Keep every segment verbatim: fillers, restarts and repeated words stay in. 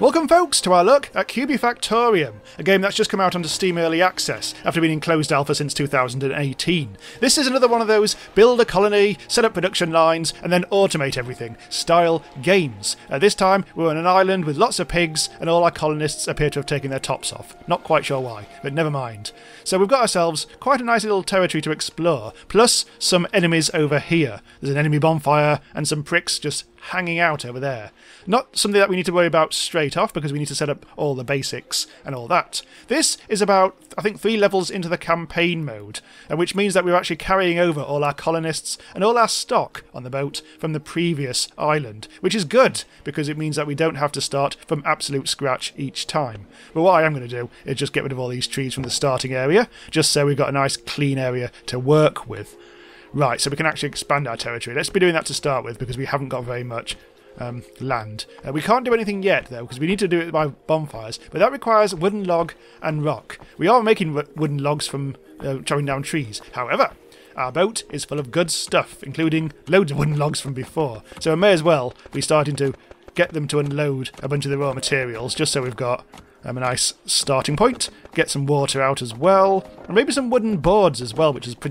Welcome folks to our look at Kubifaktorium, a game that's just come out under Steam Early Access after being in closed alpha since two thousand eighteen. This is another one of those build a colony, set up production lines and then automate everything style games. Uh, this time we're on an island with lots of pigs and all our colonists appear to have taken their tops off. Not quite sure why, but never mind. So we've got ourselves quite a nice little territory to explore, plus some enemies over here. There's an enemy bonfire and some pricks just hanging out over there. Not something that we need to worry about straight off because we need to set up all the basics and all that. This is about, I think, three levels into the campaign mode, which means that we're actually carrying over all our colonists and all our stock on the boat from the previous island, which is good because it means that we don't have to start from absolute scratch each time. But what I am going to do is just get rid of all these trees from the starting area, just so we've got a nice clean area to work with. Right, so we can actually expand our territory. Let's be doing that to start with because we haven't got very much um, land. Uh, we can't do anything yet, though, because we need to do it by bonfires. But that requires wooden log and rock. We are making wooden logs from uh, chopping down trees. However, our boat is full of good stuff, including loads of wooden logs from before. So we may as well be starting to get them to unload a bunch of the raw materials, just so we've got Um, a nice starting point, get some water out as well, and maybe some wooden boards as well, which is pro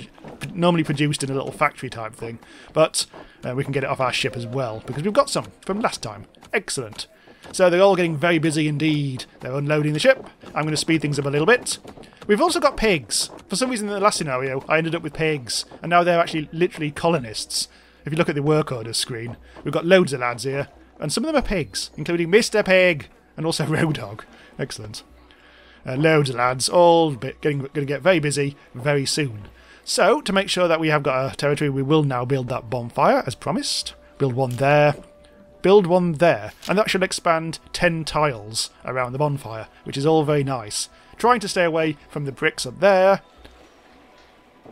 normally produced in a little factory type thing, but uh, we can get it off our ship as well, because we've got some from last time. Excellent. So they're all getting very busy indeed. They're unloading the ship. I'm going to speed things up a little bit. We've also got pigs. For some reason in the last scenario, I ended up with pigs, and now they're actually literally colonists. If you look at the work order screen, we've got loads of lads here, and some of them are pigs, including Mister Pig, and also Road Dog. Excellent. Uh, loads of lads, all bit getting going to get very busy very soon. So, to make sure that we have got our territory, we will now build that bonfire, as promised. Build one there. Build one there. And that should expand ten tiles around the bonfire, which is all very nice. Trying to stay away from the bricks up there.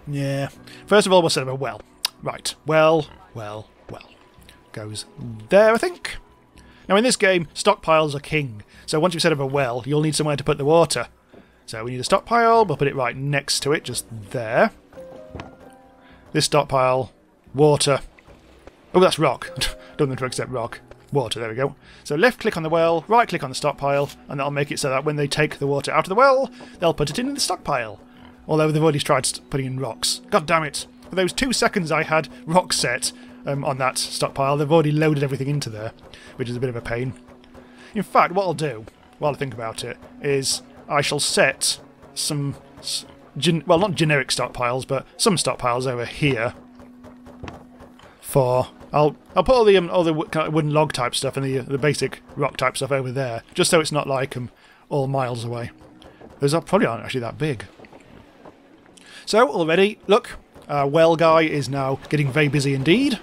Yeah. First of all, we'll set up a well. Right. Well, well, well. Goes there, I think. Now in this game, stockpiles are king, so once you've set up a well, you'll need somewhere to put the water. So we need a stockpile, we'll put it right next to it, just there. This stockpile, water. Oh, that's rock. Don't want to accept rock. Water, there we go. So left click on the well, right click on the stockpile, and that'll make it so that when they take the water out of the well, they'll put it in the stockpile. Although they've already tried putting in rocks. God damn it! For those two seconds I had rock set Um, on that stockpile, they've already loaded everything into there, which is a bit of a pain. In fact, what I'll do, while I think about it, is I shall set some, gen well, not generic stockpiles, but some stockpiles over here. For I'll I'll put all the um, all the kind of wooden log type stuff and the the basic rock type stuff over there, just so it's not like um all miles away. Those are probably aren't actually that big. So already, look. Our well guy is now getting very busy indeed,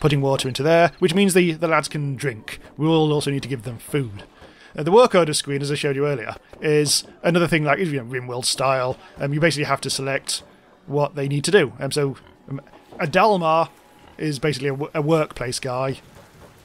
putting water into there, which means the, the lads can drink. We'll also need to give them food. Uh, the work order screen, as I showed you earlier, is another thing like, you know, Rimworld style. Um, you basically have to select what they need to do. Um, so um, a Dalmar is basically a, a workplace guy,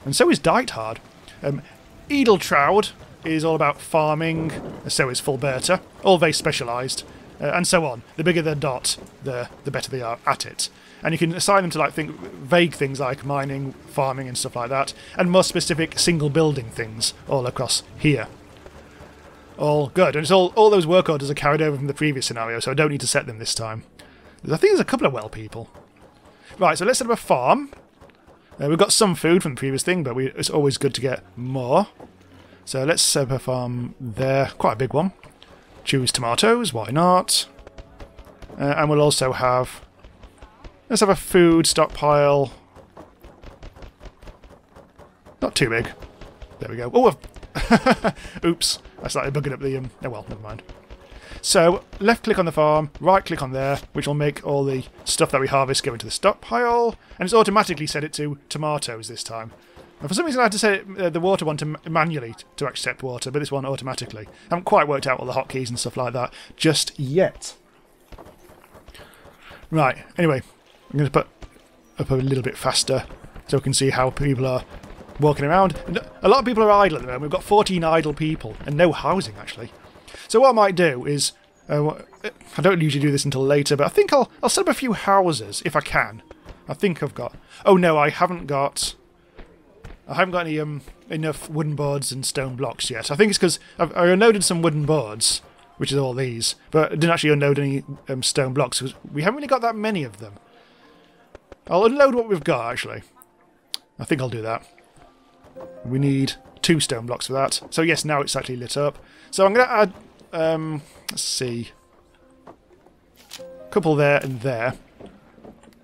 and so is Diethard. Um, Edeltraud is all about farming, so is Fulberta, all very specialised. Uh, and so on. The bigger the dot, the the better they are at it. And you can assign them to like think vague things like mining, farming and stuff like that, and more specific single building things all across here. All good. And it's all, all those work orders are carried over from the previous scenario, so I don't need to set them this time. I think there's a couple of well people. Right, so let's set up a farm. Uh, we've got some food from the previous thing, but we, it's always good to get more. So let's set up a farm there. Quite a big one. Choose tomatoes, why not? Uh, and we'll also have... Let's have a food stockpile. Not too big. There we go. Oh, I've oops. I slightly buggered up the... Um, oh well, never mind. So, left click on the farm, right click on there, which will make all the stuff that we harvest go into the stockpile. And it's automatically set it to tomatoes this time. And for some reason I had to set it, uh, the water one to ma manually to accept water, but this one automatically. I haven't quite worked out all the hotkeys and stuff like that just yet. Right, anyway, I'm going to put up a little bit faster so we can see how people are walking around. And a lot of people are idle at the moment. We've got fourteen idle people and no housing, actually. So what I might do is, uh, I don't usually do this until later, but I think I'll, I'll set up a few houses if I can. I think I've got... Oh no, I haven't got... I haven't got any um, enough wooden boards and stone blocks yet. I think it's because I unloaded some wooden boards, which is all these, but I didn't actually unload any um, stone blocks because we haven't really got that many of them. I'll unload what we've got, actually. I think I'll do that. We need two stone blocks for that. So yes, now it's actually lit up. So I'm going to add, um, let's see, a couple there and there.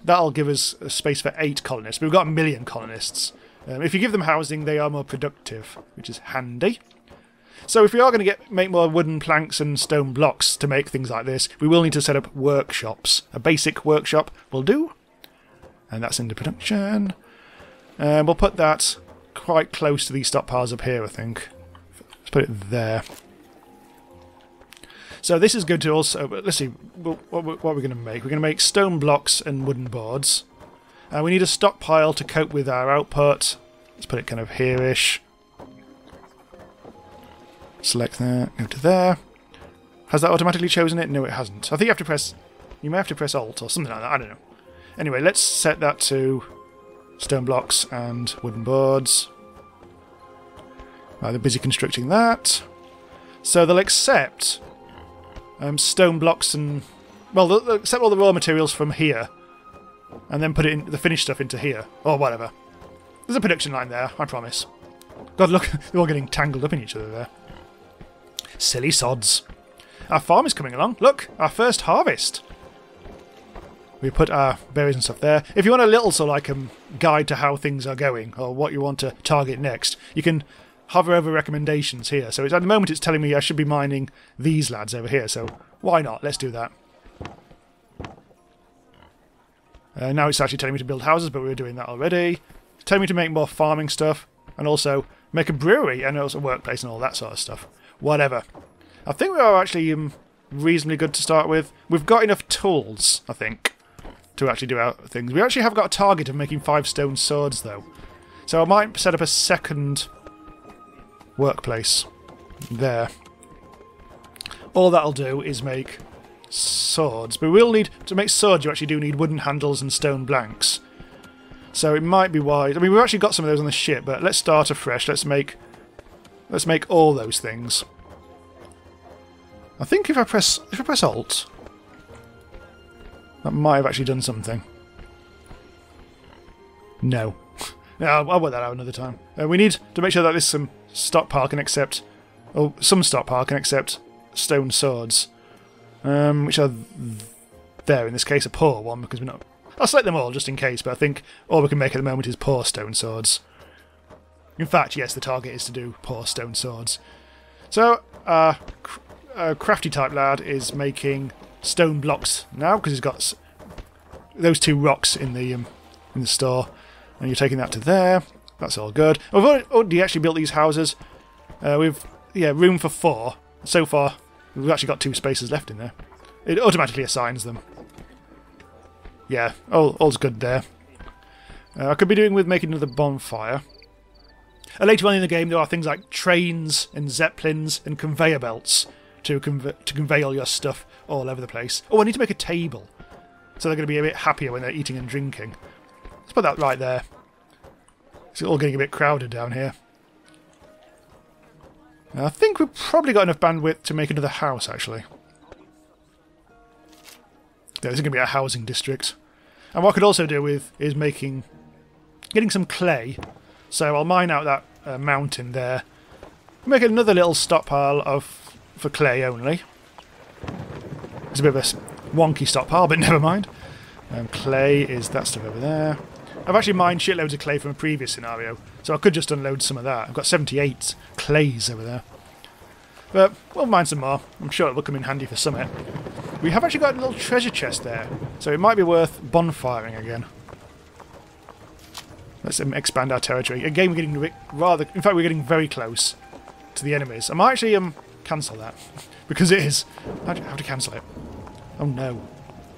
That'll give us a space for eight colonists. But we've got a million colonists. Um, if you give them housing, they are more productive, which is handy. So if we are going to get make more wooden planks and stone blocks to make things like this, we will need to set up workshops. A basic workshop will do. And that's into production. Um, we'll put that quite close to these stockpiles up here, I think. Let's put it there. So this is good to also... Let's see, what are we going to make? We're going to make stone blocks and wooden boards. Uh, we need a stockpile to cope with our output. Let's put it kind of here-ish. Select that, go to there. Has that automatically chosen it? No, it hasn't. I think you have to press... You may have to press Alt or something like that, I don't know. Anyway, let's set that to stone blocks and wooden boards. Right, they're busy constructing that. So they'll accept um, stone blocks and... Well, they'll, they'll accept all the raw materials from here. And then put it in, the finished stuff into here. Or whatever. There's a production line there, I promise. God, look, they're all getting tangled up in each other there. Silly sods. Our farm is coming along. Look, our first harvest. We put our berries and stuff there. If you want a little sort of like um, guide to how things are going or what you want to target next, you can hover over recommendations here. So it's, at the moment it's telling me I should be mining these lads over here, so why not? Let's do that. Uh, now it's actually telling me to build houses, but we were doing that already. It's telling me to make more farming stuff and also make a brewery and also a workplace and all that sort of stuff. Whatever. I think we are actually um, reasonably good to start with. We've got enough tools, I think, to actually do our things. We actually have got a target of making five stone swords, though. So I might set up a second workplace there. All that'll do is make swords. But we'll need to make swords, you actually do need wooden handles and stone blanks. So it might be wise. I mean, we've actually got some of those on the ship, but let's start afresh. Let's make let's make all those things. I think if I press if I press Alt, that might have actually done something. No. No, I'll work that out another time. Uh, we need to make sure that there's some stockpile can accept, or some stockpile can accept stone swords, um, which are th there in this case a poor one because we're not. I'll select them all just in case, but I think all we can make at the moment is poor stone swords. In fact, yes, the target is to do poor stone swords. So, uh, cr uh, crafty type lad is making stone blocks now because he's got s those two rocks in the um, in the store, and you're taking that to there. That's all good. We've already actually built these houses. Uh, we've yeah room for four so far. We've actually got two spaces left in there. It automatically assigns them. Yeah, all all's good there. Uh, I could be doing with making another bonfire. Uh, later on in the game, there are things like trains and zeppelins and conveyor belts to conve to convey all your stuff all over the place. Oh, I need to make a table. So they're going to be a bit happier when they're eating and drinking. Let's put that right there. It's all getting a bit crowded down here. Now, I think we've probably got enough bandwidth to make another house, actually. Yeah, this is going to be a housing district. And what I could also do with is making... getting some clay. So I'll mine out that uh, mountain there. Make another little stockpile of for clay only. It's a bit of a wonky stockpile, but never mind. Um, clay is that stuff over there. I've actually mined shitloads of clay from a previous scenario, so I could just unload some of that. I've got seventy-eight clays over there. But we'll mine some more. I'm sure it will come in handy for Summit. We have actually got a little treasure chest there, so it might be worth bonfiring again. Let's um, expand our territory. Again, we're getting rather... In fact, we're getting very close to the enemies. I might actually um, cancel that, because it is. I have to cancel it. Oh, no.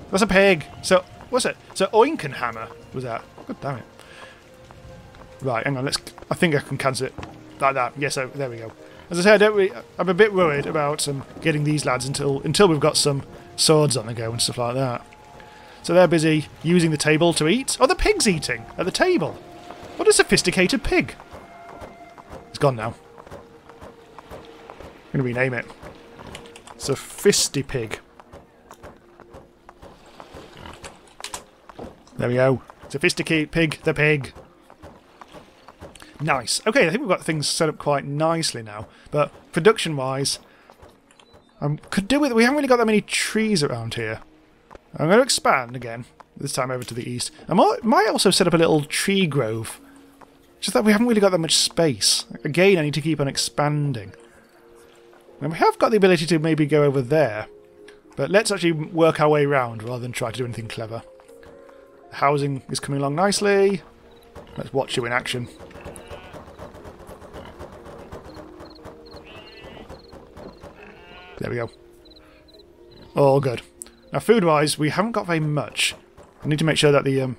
That's a pig. So, what's it? So, Oinkenhammer was that. God damn it. Right, hang on. Let's. I think I can cancel it like that. Yes, oh, there we go. As I said, I don't really, I'm a bit worried about um, getting these lads until until we've got some swords on the go and stuff like that. So they're busy using the table to eat. Oh, the pig's eating at the table. What a sophisticated pig. gone now. I'm going to rename it. It's a fisty pig. There we go. Sophisticate pig, the pig. Nice. Okay, I think we've got things set up quite nicely now. But production-wise, I could do with. We haven't really got that many trees around here. I'm going to expand again. This time over to the east. I might also set up a little tree grove. Just that we haven't really got that much space. Again, I need to keep on expanding. And we have got the ability to maybe go over there. But let's actually work our way around rather than try to do anything clever. The housing is coming along nicely. Let's watch you in action. There we go. All good. Now, food-wise, we haven't got very much. I need to make sure that the um,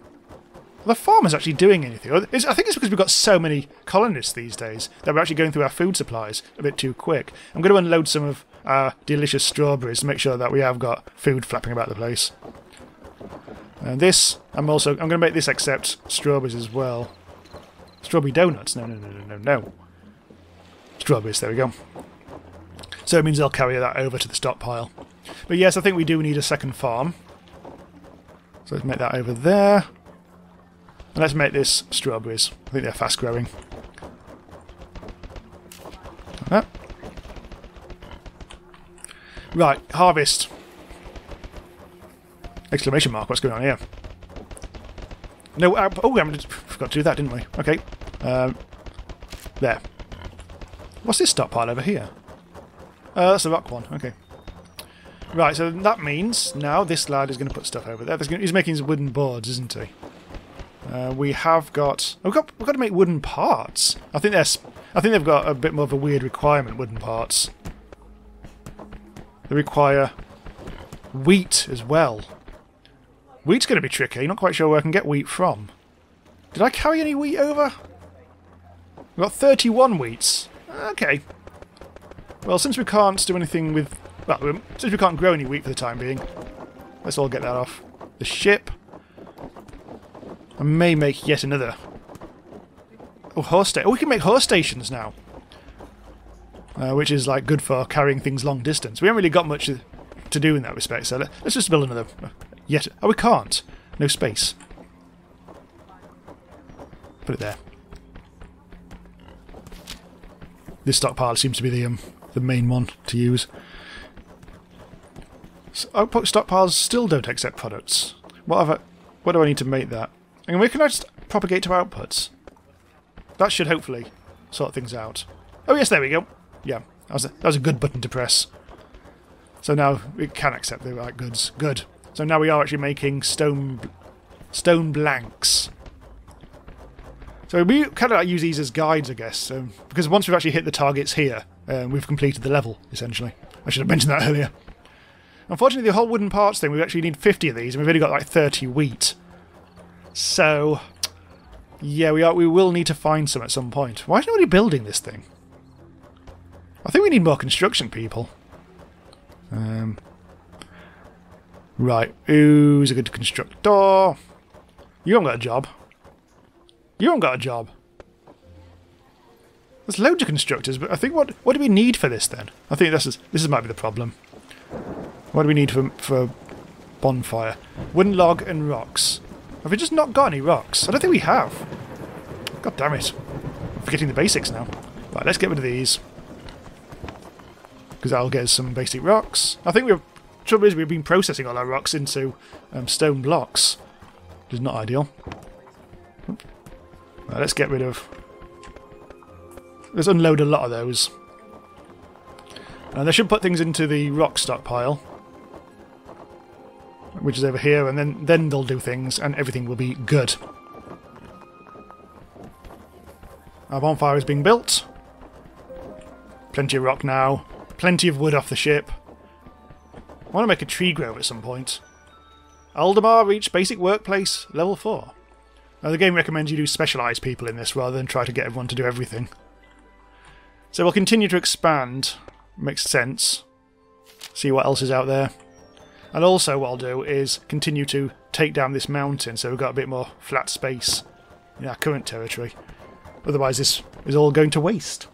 the farm is actually doing anything. It's, I think it's because we've got so many colonists these days that we're actually going through our food supplies a bit too quick. I'm going to unload some of our delicious strawberries to make sure that we have got food flapping about the place. And this, I'm also, I'm going to make this accept strawberries as well. Strawberry donuts? No, no, no, no, no, no. Strawberries, there we go. So it means they'll carry that over to the stockpile. But yes, I think we do need a second farm. So let's make that over there. And let's make this strawberries. I think they're fast growing. Like that. Right, harvest. Exclamation mark, what's going on here? No, uh, oh, I forgot to do that, didn't we? Okay. Um, there. What's this stockpile over here? Uh, that's the rock one, okay. Right, so that means now this lad is going to put stuff over there. He's making his wooden boards, isn't he? Uh, we have got, oh, we've got we've got to make wooden parts. I think they're I think they've got a bit more of a weird requirement. Wooden parts. They require wheat as well. Wheat's going to be tricky. Not quite sure where I can get wheat from. Did I carry any wheat over? We've got thirty-one wheats. Okay. Well, since we can't do anything with, well, since we can't grow any wheat for the time being, let's all get that off the ship. I may make yet another. Oh, horse sta- oh, we can make horse stations now, uh, which is like good for carrying things long distance. We haven't really got much to do in that respect, so let's just build another. Yet, oh, we can't. No space. Put it there. This stockpile seems to be the um, the main one to use. So output stockpiles still don't accept products. What have I, what do I need to make that? And where can I just propagate to outputs? That should hopefully sort things out. Oh yes, there we go. Yeah, that was a, that was a good button to press. So now we can accept the right goods. Good. So now we are actually making stone stone blanks. So we kind of like use these as guides, I guess, um, because once we've actually hit the targets here, um, we've completed the level, essentially. I should have mentioned that earlier. Unfortunately, the whole wooden parts thing, we actually need fifty of these, and we've only got like thirty wheat. So, yeah, we are. We will need to find some at some point. Why is nobody building this thing? I think we need more construction people. Um, right, who's a good constructor? You haven't got a job. You haven't got a job. There's loads of constructors, but I think what what do we need for this then? I think this is this is might be the problem. What do we need for for bonfire? Wooden log and rocks. Have we just not got any rocks? I don't think we have. God damn it! I'm forgetting the basics now. Right, let's get rid of these because that'll get us some basic rocks. I think we've trouble is we've been processing all our rocks into um, stone blocks, which is not ideal. Right, let's get rid of... Let's unload a lot of those. And I should put things into the rock stockpile, which is over here, and then, then they'll do things, and everything will be good. Our bonfire is being built. Plenty of rock now. Plenty of wood off the ship. I want to make a tree grove at some point. Aldemar reached basic workplace level four. Now, the game recommends you do specialise people in this rather than try to get everyone to do everything. So we'll continue to expand. Makes sense. See what else is out there. And also what I'll do is continue to take down this mountain so we've got a bit more flat space in our current territory. Otherwise this is all going to waste.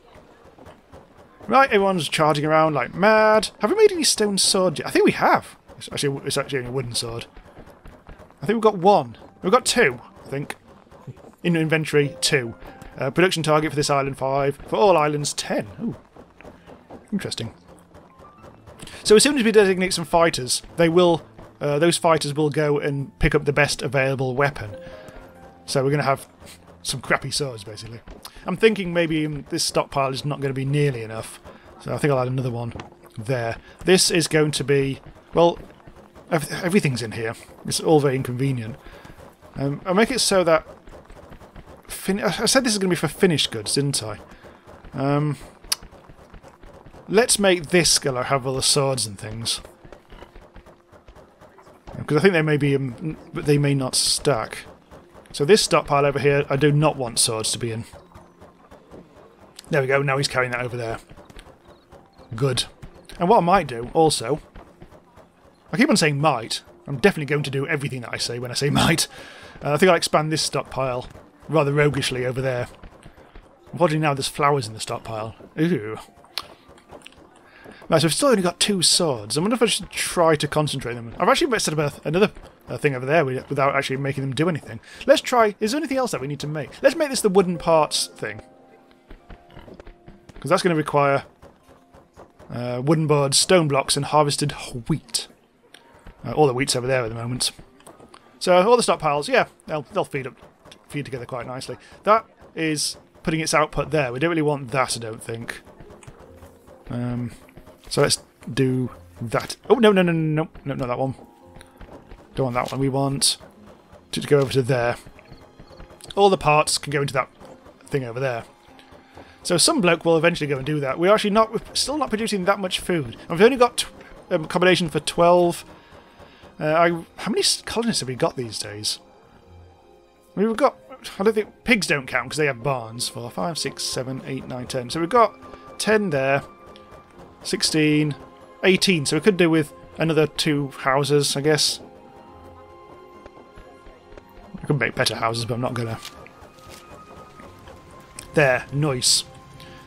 Right, everyone's charging around like mad. Have we made any stone sword yet? I think we have. It's actually, it's actually a wooden sword. I think we've got one. We've got two, I think. In inventory, two. Uh, production target for this island, five. For all islands, ten. Ooh. Interesting. So as soon as we designate some fighters, they will... Uh, those fighters will go and pick up the best available weapon. So we're going to have some crappy swords, basically. I'm thinking maybe this stockpile is not going to be nearly enough. So I think I'll add another one there. This is going to be... Well, ev everything's in here. It's all very inconvenient. Um, I'll make it so that... Fin I said this is going to be for finished goods, didn't I? Um, let's make this going to have all the swords and things. Because I think they may be, um, but they may not stack. So this stockpile over here, I do not want swords to be in. There we go, now he's carrying that over there. Good. And what I might do, also... I keep on saying might. I'm definitely going to do everything that I say when I say might. Uh, I think I'll expand this stockpile rather roguishly over there. Unfortunately now there's flowers in the stockpile. Ooh. Right, so we've still only got two swords. I wonder if I should try to concentrate them. I've actually set up another thing over there without actually making them do anything. Let's try... Is there anything else that we need to make? Let's make this the wooden parts thing. Because that's going to require uh, wooden boards, stone blocks and harvested wheat. Uh, all the wheat's over there at the moment. So all the stockpiles, yeah, they'll, they'll feed, up, feed together quite nicely. That is putting its output there. We don't really want that, I don't think. Um... So let's do that. Oh, no, no, no, no, no, no, not that one. Don't want that one. We want to go over to there. All the parts can go into that thing over there. So some bloke will eventually go and do that. We're actually not, we're still not producing that much food. And we've only got a um, combination for twelve. Uh, I, how many colonists have we got these days? I mean, we've got, I don't think, pigs don't count because they have barns. Four, five, six, seven, eight, nine, ten. So we've got ten there. sixteen, eighteen, so we could do with another two houses, I guess. I could make better houses, but I'm not gonna. There, nice.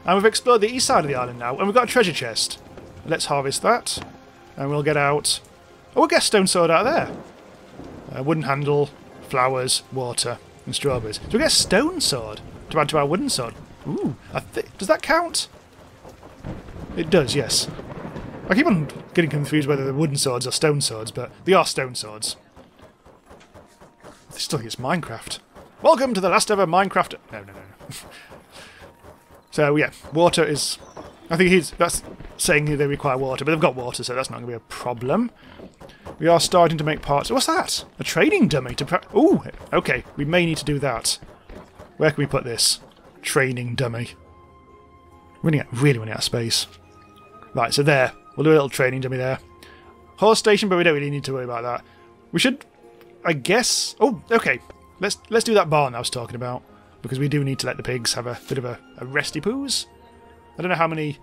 And we've explored the east side of the island now, and we've got a treasure chest. Let's harvest that, and we'll get out... Oh, we'll get a stone sword out of there! A wooden handle, flowers, water, and strawberries. So we get a stone sword to add to our wooden sword. Ooh, I think... Does that count? It does, yes. I keep on getting confused whether they're wooden swords or stone swords, but they are stone swords. This still is Minecraft. Welcome to the last ever Minecraft... No, no, no, no. So, yeah, water is... I think he's that's saying they require water, but they've got water, so that's not going to be a problem. We are starting to make parts... What's that? A trading dummy to... Pra Ooh, okay, we may need to do that. Where can we put this? Training dummy. We're running out, really running out of space. Right, so there. We'll do a little training dummy there. Horse station, but we don't really need to worry about that. We should, I guess... Oh, okay. Let's let's do that barn I was talking about. Because we do need to let the pigs have a bit of a, a resty poos. I don't know how many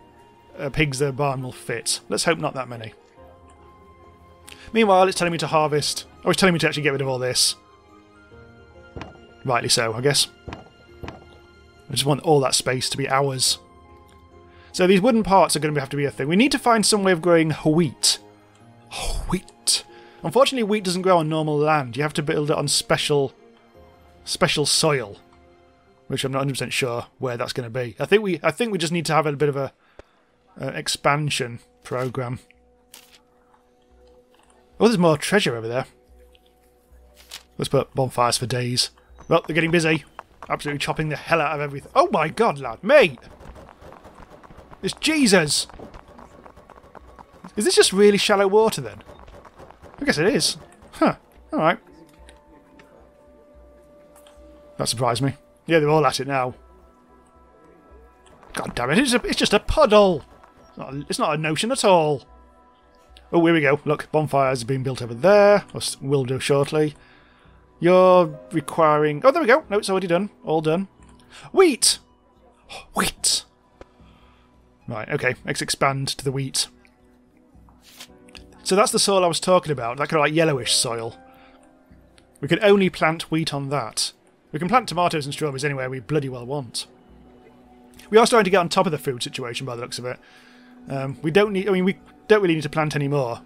uh, pigs the barn will fit. Let's hope not that many. Meanwhile, it's telling me to harvest. Oh, it's telling me to actually get rid of all this. Rightly so, I guess. I just want all that space to be ours. So these wooden parts are going to have to be a thing. We need to find some way of growing wheat. Wheat. Unfortunately, wheat doesn't grow on normal land. You have to build it on special, special soil, which I'm not one hundred percent sure where that's going to be. I think we, I think we just need to have a bit of a uh, expansion program. Oh, there's more treasure over there. Let's put bonfires for days. Well, they're getting busy. Absolutely chopping the hell out of everything. Oh my God, lad, mate! It's Jesus! Is this just really shallow water then? I guess it is. Huh. Alright. That surprised me. Yeah, they're all at it now. God damn it, it's, a, it's just a puddle! It's not a, it's not a notion at all. Oh, here we go. Look, bonfires are being built over there. Or will do shortly. You're requiring... Oh, there we go. No, it's already done. All done. Wheat! Wheat! Right, okay, let's expand to the wheat. So that's the soil I was talking about, that kind of like yellowish soil. We can only plant wheat on that. We can plant tomatoes and strawberries anywhere we bloody well want. We are starting to get on top of the food situation by the looks of it. Um, we don't need, I mean, we don't really need to plant any more.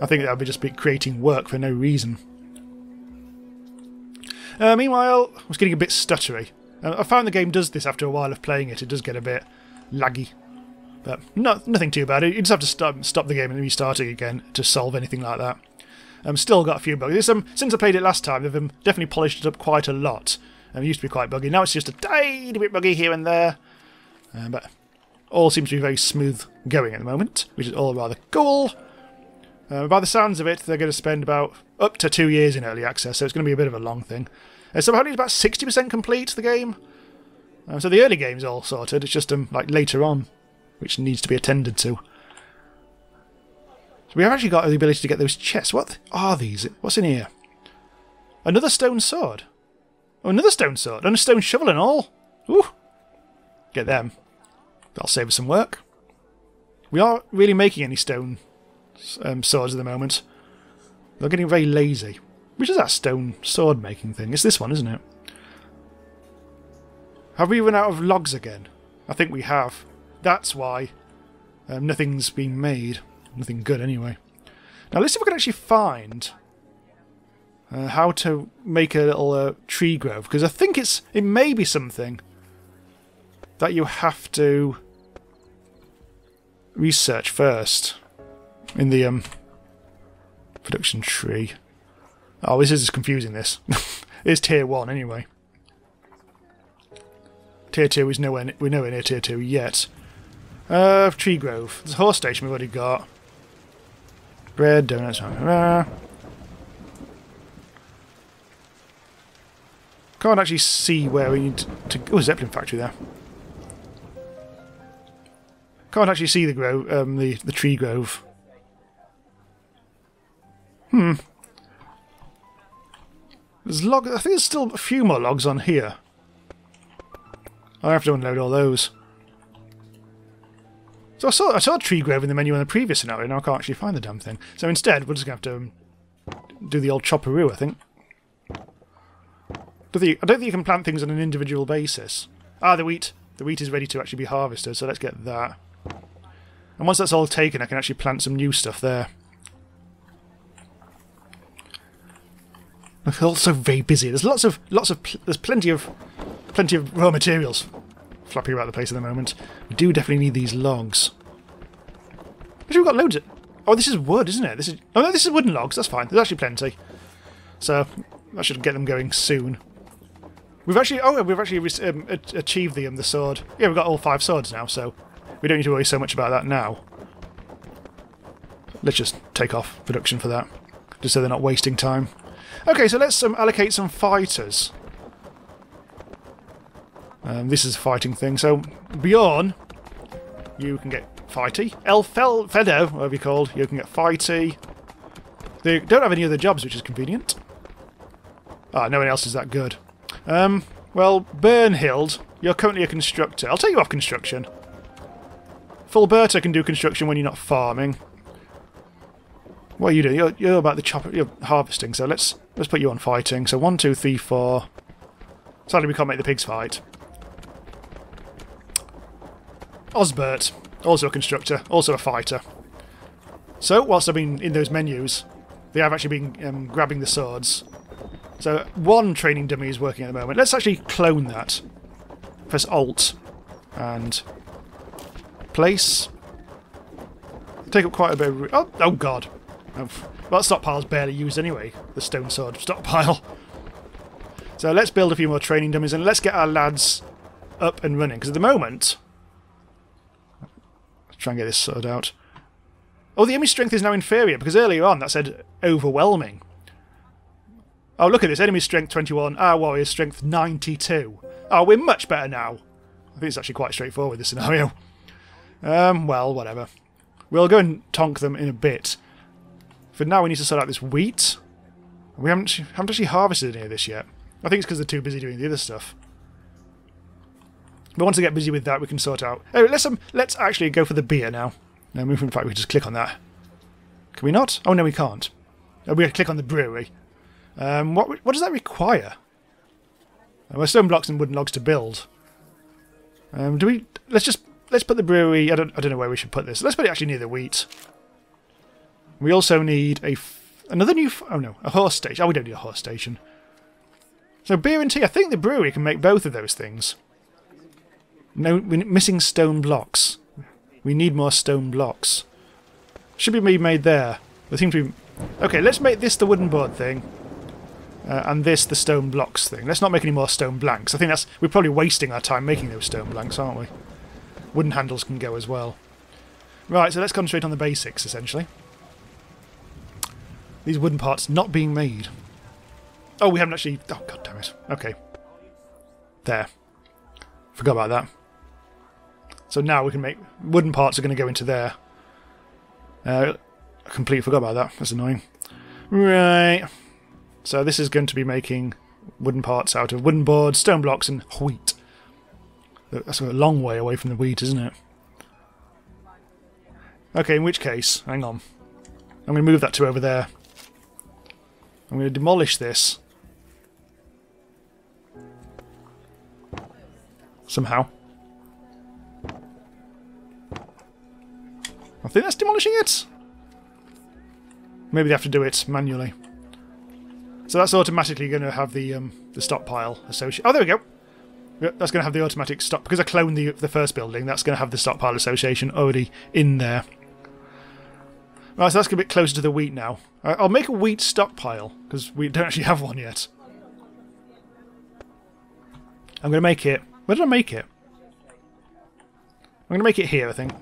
I think that would just be creating work for no reason. Uh, meanwhile, I was getting a bit stuttery. Uh, I found the game does this after a while of playing it. It does get a bit laggy. But not, nothing too bad. You just have to stop, stop the game and restart it again to solve anything like that. Um, still got a few bugs. Um, since I played it last time, they've um, definitely polished it up quite a lot. Um, it used to be quite buggy. Now it's just a tiny bit buggy here and there. Um, but all seems to be very smooth going at the moment, which is all rather cool. Uh, by the sounds of it, they're going to spend about up to two years in early access, so it's going to be a bit of a long thing. Uh, so apparently it's about sixty percent complete, the game. Uh, so the early game's all sorted, it's just um, like later on, which needs to be attended to. So we've actually got the ability to get those chests. What are these? What's in here? Another stone sword. Oh, another stone sword and a stone shovel and all. Ooh. Get them. That'll save us some work. We aren't really making any stone um, swords at the moment. They're getting very lazy. Which is that stone sword making thing? It's this one, isn't it? Have we run out of logs again? I think we have. That's why um, nothing's been made. Nothing good, anyway. Now, let's see if we can actually find uh, how to make a little uh, tree grove, because I think it's it may be something that you have to research first in the um, production tree. Oh, this is confusing, this. It's tier one, anyway. Tier two is nowhere, we're nowhere near tier two yet. Uh, tree grove. There's a horse station we've already got. Bread, donuts, rah. Can't actually see where we need to go. Oh, Zeppelin factory there. Can't actually see the grove, um, the, the tree grove. Hmm. There's log. I think there's still a few more logs on here. I have to unload all those. So I saw, I saw a tree grove in the menu in the previous scenario, and I can't actually find the damn thing. So instead, we're just going to have to um, do the old chopperoo, I think. But the, I don't think you can plant things on an individual basis. Ah, the wheat. The wheat is ready to actually be harvested, so let's get that. And once that's all taken, I can actually plant some new stuff there. I feel also very busy. There's lots of, lots of, pl there's plenty of, plenty of raw materials flapping about the place at the moment. We do definitely need these logs. Actually, we've got loads of... Oh, this is wood, isn't it? This is... Oh, no, this is wooden logs. That's fine. There's actually plenty. So, I should get them going soon. We've actually... Oh, we've actually um, achieved the, um, the sword. Yeah, we've got all five swords now, so we don't need to worry so much about that now. Let's just take off production for that, just so they're not wasting time. Okay, so let's um, allocate some fighters. Um, this is a fighting thing, so Bjorn, you can get fighty. El Fel Fedo, whatever you're called, you can get fighty. They don't have any other jobs, which is convenient. Ah, no one else is that good. Um, well, Bernhild, you're currently a constructor. I'll take you off construction. Fulberta can do construction when you're not farming. What are you doing? You're, you're about the chopper, you're harvesting, so let's let's put you on fighting. So one, two, three, four. Sadly, we can't make the pigs fight. Osbert, also a constructor, also a fighter. So, whilst I've been in those menus, they have actually been um, grabbing the swords. So, one training dummy is working at the moment. Let's actually clone that. Press Alt and place. Take up quite a bit of... Oh, oh God. Oh, well, that stockpile's barely used anyway, the stone sword stockpile. So, let's build a few more training dummies and let's get our lads up and running. Because at the moment... Try and get this sword out. Oh, the enemy strength is now inferior, because earlier on that said overwhelming. Oh, look at this. Enemy strength twenty-one, our warrior strength ninety-two. Oh, we're much better now. I think it's actually quite straightforward, this scenario. Um, well, whatever. We'll go and tonk them in a bit. For now, we need to sort out this wheat. We haven't, haven't actually harvested any of this yet. I think it's because they're too busy doing the other stuff. But once I get busy with that, we can sort out. Anyway, let's um, let's actually go for the beer now. No, in fact, we can just click on that. Can we not? Oh no, we can't. Oh, we have to click on the brewery. Um, what what does that require? Uh, well, stone blocks and wooden logs to build. Um, do we? Let's just let's put the brewery. I don't. I don't know where we should put this. Let's put it actually near the wheat. We also need a f another new. F oh no, a horse station. Oh, we don't need a horse station. So beer and tea. I think the brewery can make both of those things. No, we're missing stone blocks. We need more stone blocks. Should be made there. They seem to be. Okay, let's make this the wooden board thing, uh, and this the stone blocks thing. Let's not make any more stone blanks. I think that's we're probably wasting our time making those stone blanks, aren't we? Wooden handles can go as well. Right, so let's concentrate on the basics essentially. These wooden parts not being made. Oh, we haven't actually. Oh, god damn it. Okay, there. Forgot about that. So now we can make wooden parts are going to go into there. Uh, I completely forgot about that. That's annoying. Right. So this is going to be making wooden parts out of wooden boards, stone blocks, and wheat. That's a long way away from the wheat, isn't it? Okay, in which case, hang on. I'm going to move that to over there. I'm going to demolish this. Somehow. I think that's demolishing it. Maybe they have to do it manually. So that's automatically going to have the um, the stockpile associated. Oh, there we go. That's going to have the automatic stock because I cloned the the first building. That's going to have the stockpile association already in there. Right, so that's a bit closer to the wheat now. Right, I'll make a wheat stockpile because we don't actually have one yet. I'm going to make it. Where did I make it? I'm going to make it here, I think.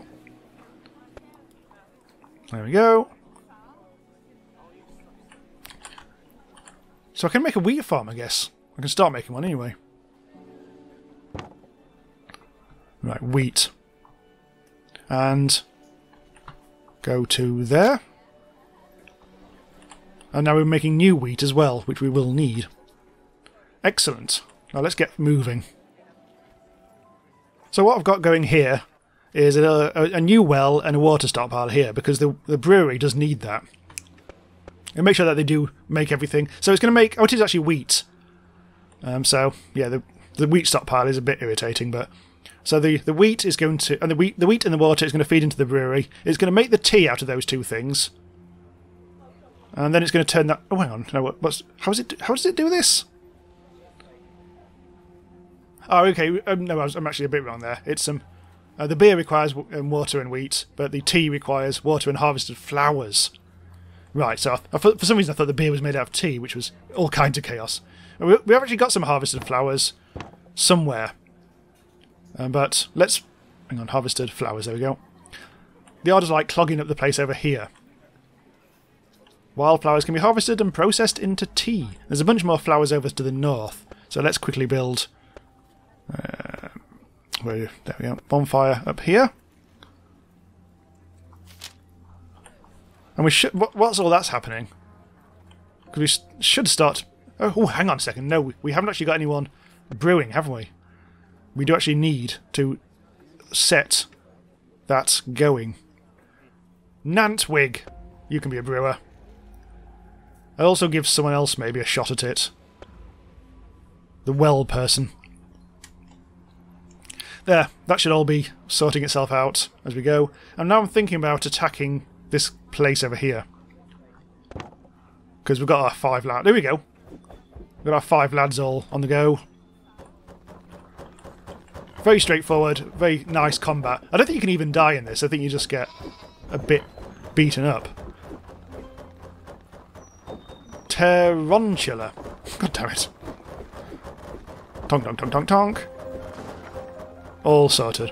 There we go. So I can make a wheat farm, I guess. I can start making one anyway. Right, wheat. And go to there. And now we're making new wheat as well, which we will need. Excellent. Now let's get moving. So what I've got going here is a, a, a new well and a water stockpile here, because the, the brewery does need that. And make sure that they do make everything. So it's going to make... Oh, it is actually wheat. Um, so, yeah, the, the wheat stockpile is a bit irritating, but... So the, the wheat is going to... and the wheat, the wheat and the water is going to feed into the brewery. It's going to make the tea out of those two things. And then it's going to turn that... Oh, hang on. No, what, what's, how, is it, how does it do this? Oh, okay. Um, no, I was, I'm actually a bit wrong there. It's... um. Uh, the beer requires um, water and wheat, but the tea requires water and harvested flowers. Right, so I I thought, for some reason I thought the beer was made out of tea, which was all kinds of chaos. We, we've actually got some harvested flowers somewhere. Um, but let's... Hang on, harvested flowers, there we go. The order's like clogging up the place over here. Wildflowers can be harvested and processed into tea. There's a bunch more flowers over to the north, so let's quickly build... Uh, There we go. Bonfire up here. And we should... What, what's all that's happening? Because we sh should start... Oh, oh, hang on a second. No, we, we haven't actually got anyone brewing, have we? We do actually need to set that going. Nantwig! You can be a brewer. I'll also give someone else maybe a shot at it. The well person. There, that should all be sorting itself out as we go. And now I'm thinking about attacking this place over here. Because we've got our five lads. There we go. We've got our five lads all on the go. Very straightforward, very nice combat. I don't think you can even die in this. I think you just get a bit beaten up. Tarantula. God damn it. Tonk, tonk, tonk, tonk, tonk. All sorted.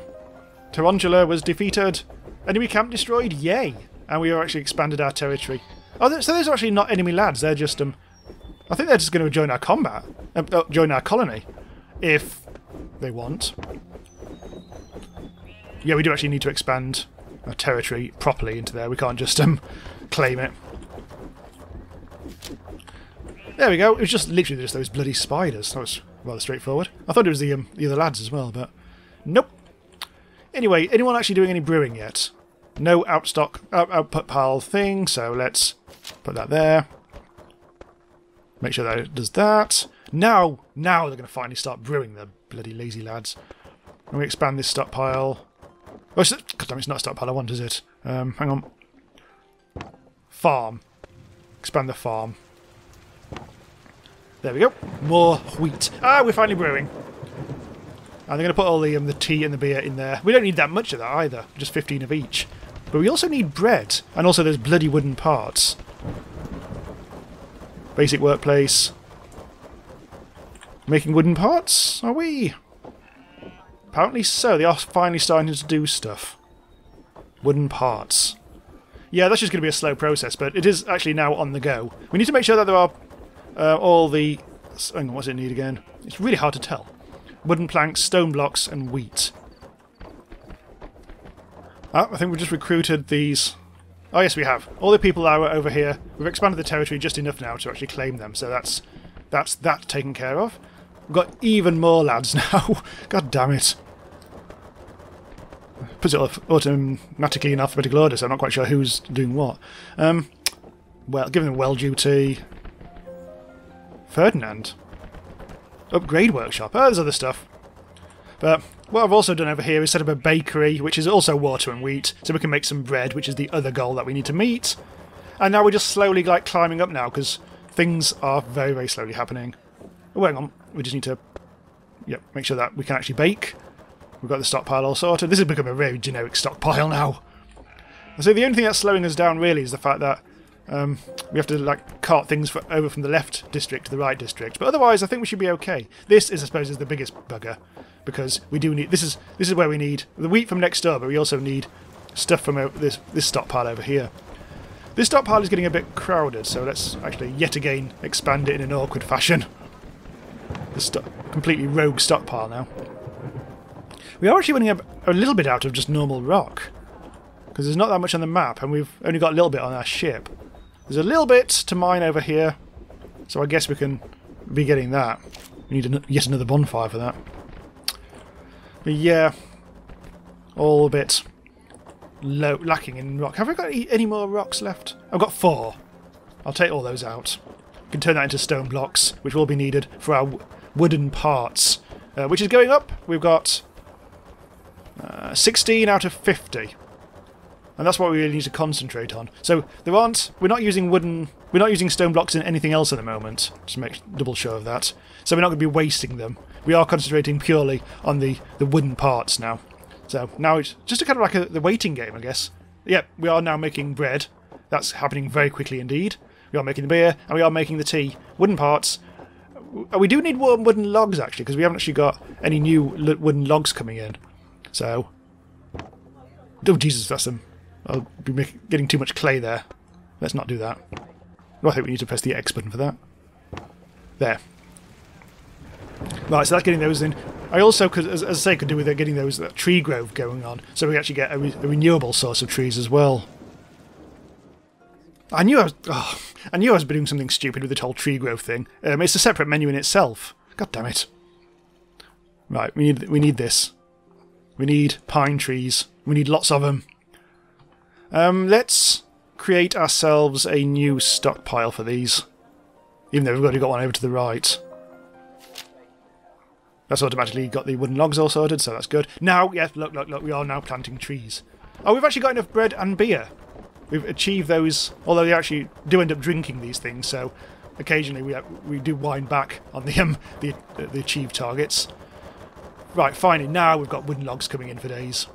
Tarantula was defeated. Enemy camp destroyed. Yay! And we are actually expanded our territory. Oh, so those are actually not enemy lads. They're just um. I think they're just going to join our combat, uh, join our colony, if they want. Yeah, we do actually need to expand our territory properly into there. We can't just um claim it. There we go. It was just literally just those bloody spiders. That was rather straightforward. I thought it was the um the other lads as well, but. Nope. Anyway, anyone actually doing any brewing yet? No outstock out, output pile thing, so let's put that there. Make sure that it does that. Now, now they're going to finally start brewing, the bloody lazy lads. And we expand this stockpile. Oh, it's, God damn, it's not a stockpile I want, is it? Um, hang on. Farm. Expand the farm. There we go. More wheat. Ah, we're finally brewing. And they're going to put all the um, the tea and the beer in there. We don't need that much of that either. Just fifteen of each. But we also need bread. And also those bloody wooden parts. Basic workplace. Making wooden parts? Are we? Apparently so. They are finally starting to do stuff. Wooden parts. Yeah, that's just going to be a slow process, but it is actually now on the go. We need to make sure that there are uh, all the... Hang on, what's it need again? It's really hard to tell. Wooden planks, stone blocks, and wheat. Ah, I think we've just recruited these... Oh yes, we have. All the people are over here. We've expanded the territory just enough now to actually claim them, so that's that's that taken care of. We've got even more lads now. God damn it. Puts it off automatically in alphabetical order, so I'm not quite sure who's doing what. Um, well, giving them well duty. Ferdinand. Upgrade workshop. Oh, there's other stuff. But what I've also done over here is set up a bakery, which is also water and wheat, so we can make some bread, which is the other goal that we need to meet. And now we're just slowly like climbing up now, because things are very, very slowly happening. Oh, hang on. We just need to yep, make sure that we can actually bake. We've got the stockpile all sorted. This has become a very generic stockpile now. So the only thing that's slowing us down really is the fact that um, we have to like cart things for, over from the left district to the right district. But otherwise, I think we should be okay. This is, I suppose, is the biggest bugger because we do need this is this is where we need the wheat from next door, but we also need stuff from uh, this this stockpile over here. This stockpile is getting a bit crowded, so let's actually yet again expand it in an awkward fashion. This completely rogue stockpile now. We are actually running a, a little bit out of just normal rock. Because there's not that much on the map, and we've only got a little bit on our ship. There's a little bit to mine over here, so I guess we can be getting that. We need an, yet another bonfire for that. But yeah, all a bit low, lacking in rock. Have we got any more rocks left? I've got four. I'll take all those out. We can turn that into stone blocks, which will be needed for our w wooden parts. Uh, which is going up. We've got... Uh, sixteen out of fifty, and that's what we really need to concentrate on. So there aren't, we're not using wooden, we're not using stone blocks in anything else at the moment. Just to make double sure of that. So we're not going to be wasting them. We are concentrating purely on the the wooden parts now. So now it's just a kind of like a, the waiting game, I guess. Yep, we are now making bread. That's happening very quickly indeed. We are making the beer and we are making the tea. Wooden parts. We do need more wooden logs actually, because we haven't actually got any new l wooden logs coming in. So, oh Jesus, that's them. I'll be making, getting too much clay there. Let's not do that. Well, I think we need to press the X button for that. There. Right, so that's getting those in. I also, could, as, as I say, could do with getting those that tree grove going on, so we actually get a, re a renewable source of trees as well. I knew I was, oh, I knew I was doing something stupid with the whole tree grove thing. Um, it's a separate menu in itself. God damn it. Right, we need we need this. We need pine trees. We need lots of them. Um, let's create ourselves a new stockpile for these. Even though we've already got one over to the right. That's automatically got the wooden logs all sorted, so that's good. Now, yes, look, look, look, we are now planting trees. Oh, we've actually got enough bread and beer. We've achieved those, although they actually do end up drinking these things, so occasionally we, we do wind back on the, um, the, uh, the achieved targets. Right, finally, now we've got wooden logs coming in for days.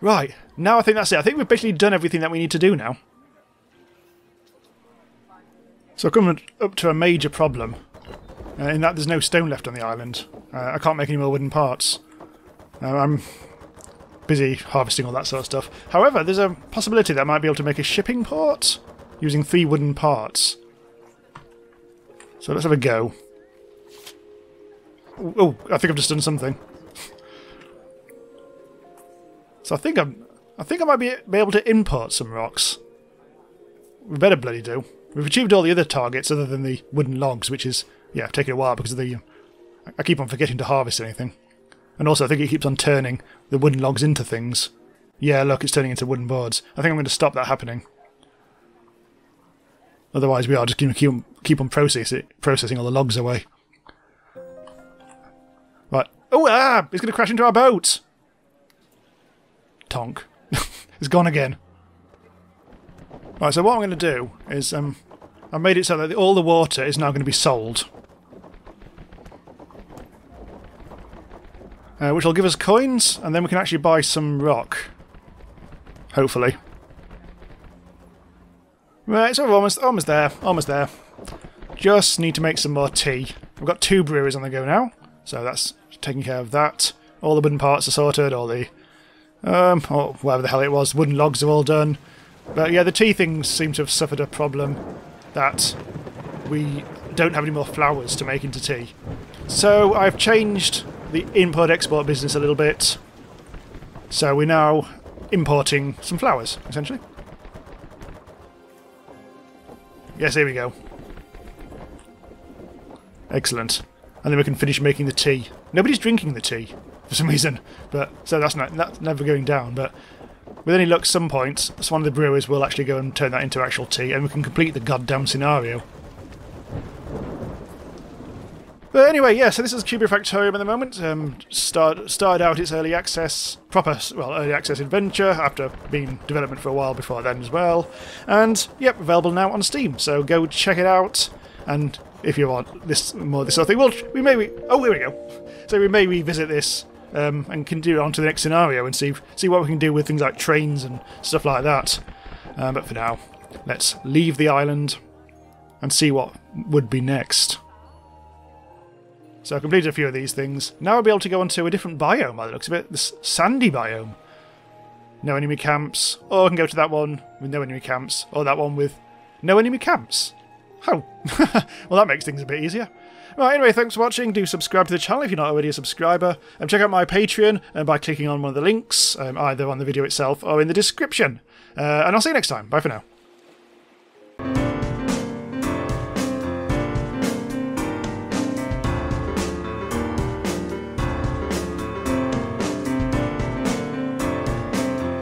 Right, now I think that's it. I think we've basically done everything that we need to do now. So coming up to a major problem, uh, in that there's no stone left on the island. Uh, I can't make any more wooden parts. Uh, I'm busy harvesting all that sort of stuff. However, there's a possibility that I might be able to make a shipping port using three wooden parts. So let's have a go. Oh, I think I've just done something. So I think I'm, I think I might be, be able to import some rocks. We better bloody do. We've achieved all the other targets other than the wooden logs, which is yeah, taking a while because of the. I keep on forgetting to harvest anything, and also I think it keeps on turning the wooden logs into things. Yeah, look, it's turning into wooden boards. I think I'm going to stop that happening. Otherwise, we are just going to keep keep on process it, processing all the logs away. Right, Oh, ah! It's going to crash into our boat! Tonk. It's gone again. Right, so what I'm going to do is um, I've made it so that all the water is now going to be sold. Uh, which will give us coins, and then we can actually buy some rock. Hopefully. Right, so we're almost, almost there, almost there. Just need to make some more tea. We've got two breweries on the go now, so that's taking care of that. All the wooden parts are sorted, all the... Um, or whatever the hell it was, wooden logs are all done. But yeah, the tea things seem to have suffered a problem that we don't have any more flowers to make into tea. So I've changed the import-export business a little bit. So we're now importing some flowers, essentially. Yes, here we go. Excellent. And then we can finish making the tea. Nobody's drinking the tea for some reason, but so that's not that's never going down. But with any luck, some point, so one of the brewers will actually go and turn that into actual tea, and we can complete the goddamn scenario. But anyway, yeah, so this is Kubifaktorium at the moment. Um, start, started out its early access, proper, well, early access adventure, after being in development for a while before then as well. And, yep, available now on Steam, so go check it out. And if you want this more this sort of thing, well, we may... Re oh, here we go. So we may revisit this um, and can do it on to the next scenario and see, see what we can do with things like trains and stuff like that. Um, but for now, let's leave the island and see what would be next. So I completed a few of these things. Now I'll be able to go onto a different biome by the looks of it, this sandy biome. No enemy camps. Or I can go to that one with no enemy camps, or that one with no enemy camps. Oh, well, that makes things a bit easier. Right, anyway, thanks for watching. Do subscribe to the channel if you're not already a subscriber. And check out my Patreon and by clicking on one of the links, um, either on the video itself or in the description. Uh, and I'll see you next time. Bye for now.